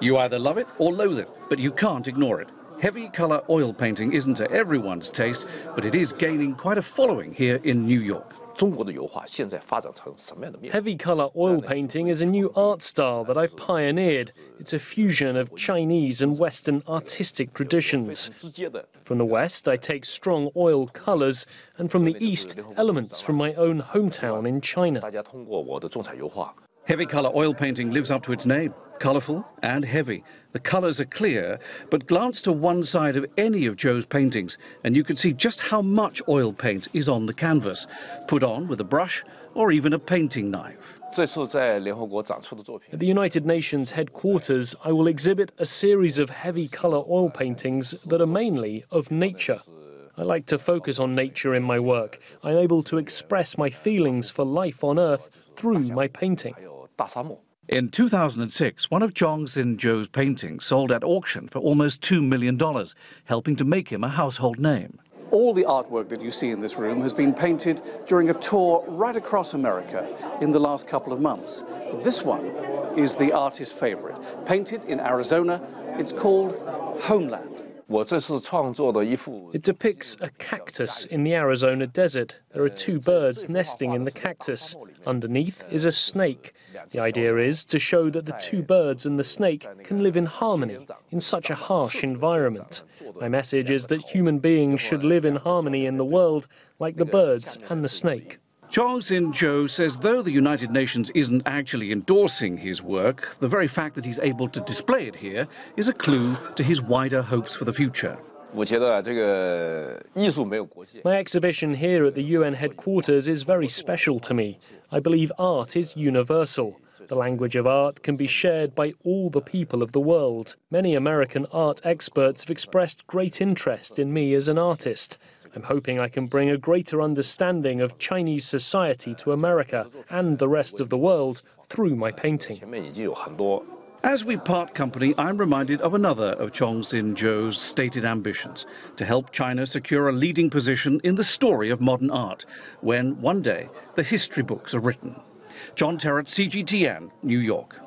You either love it or loathe it, but you can't ignore it. Heavy-color oil painting isn't to everyone's taste, but it is gaining quite a following here in New York. Heavy-color oil painting is a new art style that I've pioneered. It's a fusion of Chinese and Western artistic traditions. From the West, I take strong oil colors, and from the East, elements from my own hometown in China. Heavy-color oil painting lives up to its name, colorful and heavy. The colors are clear, but glance to one side of any of Zhou's paintings and you can see just how much oil paint is on the canvas, put on with a brush or even a painting knife. At the United Nations headquarters, I will exhibit a series of heavy-color oil paintings that are mainly of nature. I like to focus on nature in my work. I'm able to express my feelings for life on Earth through my painting. In 2006, one of Changxin Zhou's paintings sold at auction for almost $2 million, helping to make him a household name. All the artwork that you see in this room has been painted during a tour right across America in the last couple of months. This one is the artist's favorite. Painted in Arizona, it's called Homeland. It depicts a cactus in the Arizona desert. There are two birds nesting in the cactus. Underneath is a snake. The idea is to show that the two birds and the snake can live in harmony in such a harsh environment. My message is that human beings should live in harmony in the world, like the birds and the snake. Changxin Zhou says though the United Nations isn't actually endorsing his work, the very fact that he's able to display it here is a clue to his wider hopes for the future. My exhibition here at the UN headquarters is very special to me. I believe art is universal. The language of art can be shared by all the people of the world. Many American art experts have expressed great interest in me as an artist. I'm hoping I can bring a greater understanding of Chinese society to America and the rest of the world through my painting. As we part company, I'm reminded of another of Changxin Zhou's stated ambitions, to help China secure a leading position in the story of modern art, when one day the history books are written. John Terrett, CGTN, New York.